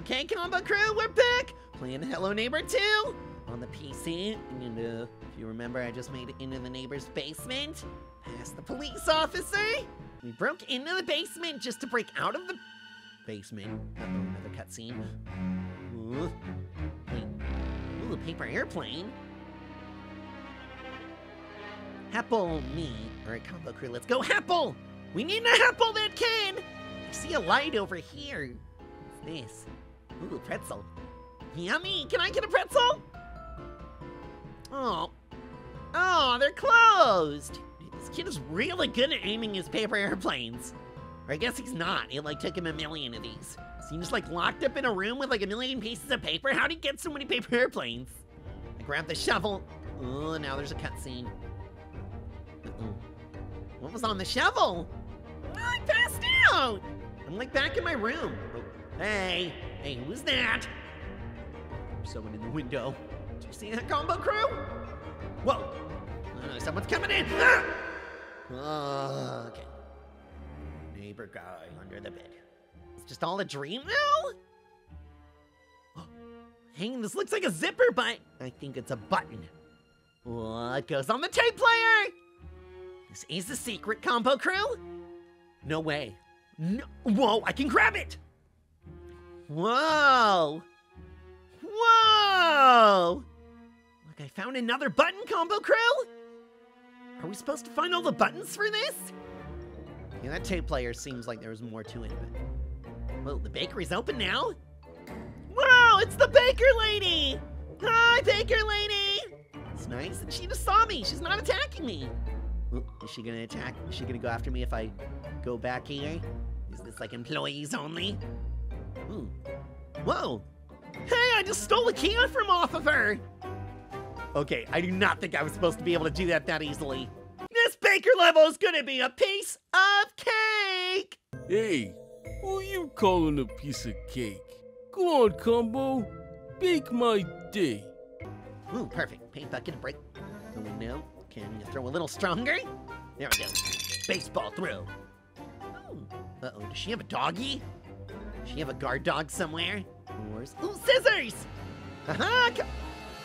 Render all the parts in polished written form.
Okay, Combo Crew, we're back playing Hello Neighbor 2 on the PC. And if you remember, I just made it into the neighbor's basement, past the police officer. We broke into the basement just to break out of the basement. Uh-oh, another cutscene. Wait, ooh, paper airplane. Apple me. Alright, Combo Crew, let's go. Apple! We need to apple that kid! I see a light over here. What's this? Ooh, pretzel. Yummy! Can I get a pretzel? Oh. Oh, they're closed! This kid is really good at aiming his paper airplanes. Or I guess he's not. It, like, took him a million of these. So he just, like, locked up in a room with, like, a million pieces of paper? How'd he get so many paper airplanes? I grabbed the shovel. Oh, now there's a cutscene. Uh-oh. What was on the shovel? Oh, I passed out! I'm like back in my room. Oh, hey, who's that? Someone in the window. Did you see that, Combo Crew? Whoa! Someone's coming in! Ah! Oh, okay. Neighbor guy under the bed. It's just all a dream now? Oh, hang, this looks like a zipper, but I think it's a button. What goes on the tape player? This is the secret, Combo Crew? No way. No. Whoa, I can grab it! Whoa! Whoa! Look, I found another button, Combo Crew! Are we supposed to find all the buttons for this? Yeah, that tape player seems like there was more to it, but... Well, the bakery's open now! Whoa, it's the baker lady! Hi, baker lady! It's nice that she just saw me. She's not attacking me. Is she gonna attack? Is she gonna go after me if I go back here? Is this like employees only? Ooh. Whoa! Hey, I just stole a key from off of her! Okay, I do not think I was supposed to be able to do that easily. This baker level is gonna be a piece of cake! Hey, who are you calling a piece of cake? Come on, Combo, bake my day. Ooh, perfect. Paint bucket and break the window. Can you throw a little stronger? There we go. Baseball throw. Oh. Uh-oh, does she have a doggy? Does she have a guard dog somewhere? Where's... Ooh, scissors! Haha!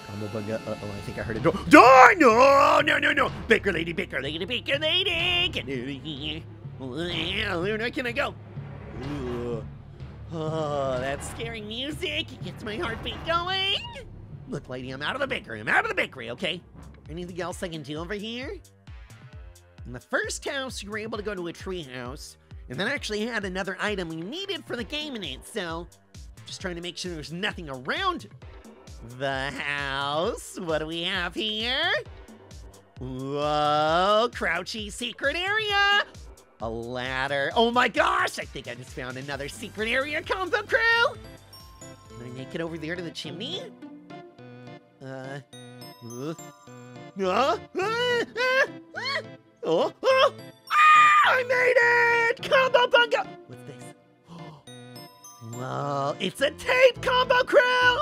Combo Bunga. Uh-oh, I think I heard a door. Door! No! No! Baker lady, baker lady! Get over here. Where can I go? Ooh. Oh, that's scary music. It gets my heartbeat going. Look, lady, I'm out of the bakery. Okay? Anything else I can do over here? In the first house, you were able to go to a tree house, and that actually had another item you needed for the game in it, so... Just trying to make sure there's nothing around the house. What do we have here? Whoa, crouchy secret area! A ladder. Oh my gosh, I think I just found another secret area, Combo Crew! Can I make it over there to the chimney? I made it! Combo Bunga! What's this? Whoa, it's a tape, Combo Crew!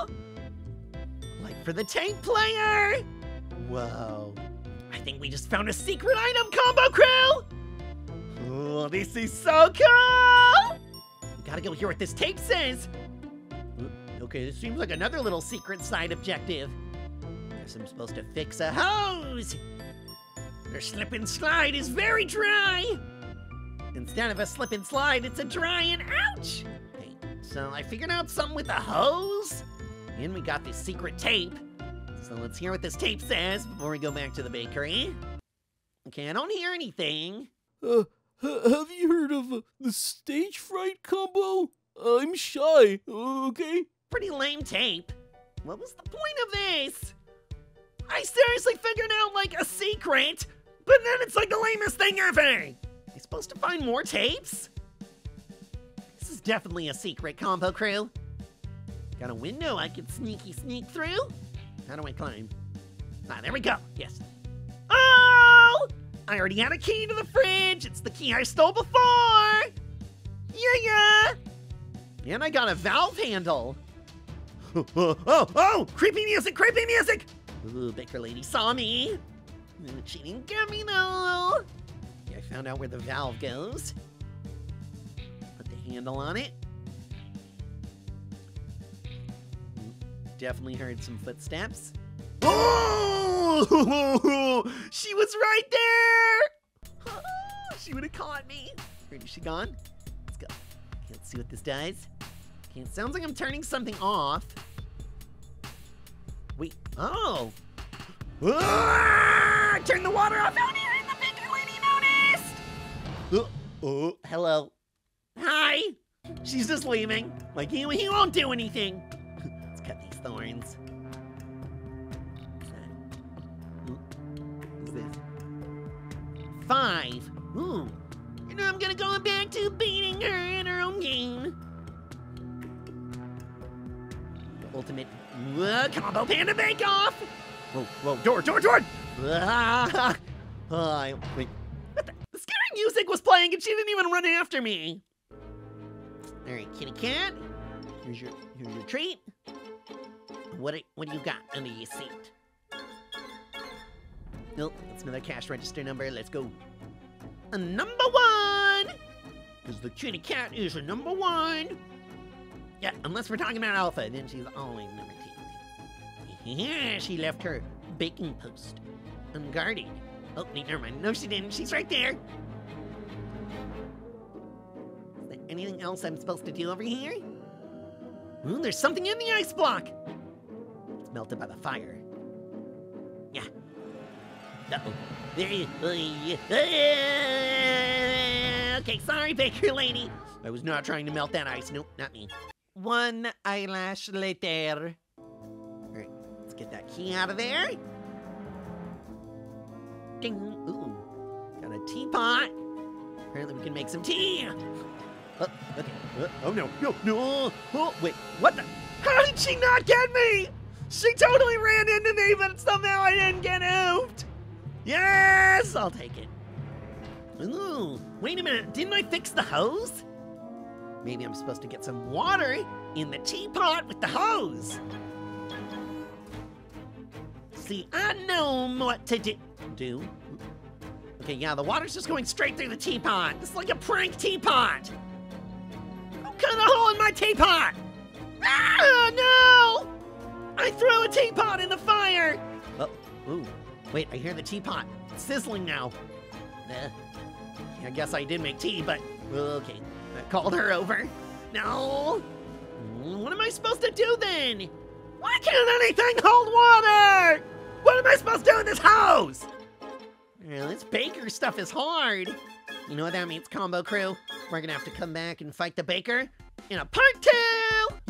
Like for the tape player! Whoa. I think we just found a secret item, Combo Crew! Oh, this is so cool! We gotta go hear what this tape says. Okay, this seems like another little secret side objective. I'm supposed to fix a hose! Their slip and slide is very dry! Instead of a slip and slide, it's a dry and ouch! Okay, so I figured out something with a hose, and we got this secret tape. So let's hear what this tape says before we go back to the bakery. Okay, I don't hear anything. Have you heard of the stage fright, Combo? I'm shy, okay? Pretty lame tape. What was the point of this? I seriously figured out, like, a secret, but then it's like the lamest thing ever! Am I supposed to find more tapes? This is definitely a secret, Combo Crew. Got a window I can sneak through? How do I climb? Ah, there we go, yes. Oh! I already had a key to the fridge! It's the key I stole before! Yeah! And I got a valve handle! Oh! Creepy music! Ooh, baker lady saw me. She didn't get me though. Yeah, I found out where the valve goes. Put the handle on it. definitely heard some footsteps. Oh! She was right there! Oh, she would have caught me. Where is she gone? Let's go. Okay, let's see what this does. Okay, it sounds like I'm turning something off. Wait. Oh! Ah! Turn the water off out here in the picture lady noticed! Oh, hello. Hi! She's just leaving. Like, he won't do anything. Let's cut these thorns. What's this? 5. Ooh. And I'm gonna go back to beating her in her own game. The ultimate Combo Panda Bake Off! Whoa, whoa, door! Ah, wait. What the scary music was playing and she didn't even run after me. All right, kitty cat, here's your treat. What do you got under your seat? Nope, that's another cash register number. Let's go. A number 1, because the kitty cat is a number 1. Yeah, unless we're talking about Alpha, then she's always number 2. Yeah, she left her baking post unguarded. Oh, wait, never mind. No, she didn't. She's right there. Anything else I'm supposed to do over here? Ooh, there's something in the ice block. It's melted by the fire. Yeah. Uh-oh. There you okay, sorry, baker lady. I was not trying to melt that ice. Nope, not me. 1 eyelash later. All right, let's get that key out of there. Ding. Ooh, got a teapot. Apparently we can make some tea. Oh, okay. Oh no, no! Oh, wait, what the? How did she not get me? She totally ran into me, but somehow I didn't get oofed. Yes, I'll take it. Ooh, wait a minute, didn't I fix the hose? Maybe I'm supposed to get some water in the teapot with the hose. See, I know what to do. Okay, yeah, the water's just going straight through the teapot. It's like a prank teapot. Cut a hole in my teapot! Ah, no! I threw a teapot in the fire! Oh, ooh. Wait, I hear the teapot. It's sizzling now. I guess I did make tea, but okay. I called her over. No! What am I supposed to do then? Why can't anything hold water? What am I supposed to do in this house? Well, this baker stuff is hard. You know what that means, Combo Crew? We're gonna have to come back and fight the baker in a part 2!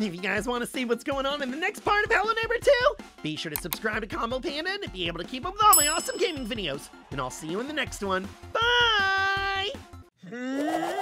If you guys want to see what's going on in the next part of Hello Neighbor 2, be sure to subscribe to Combo Panda and be able to keep up with all my awesome gaming videos. And I'll see you in the next one. Bye!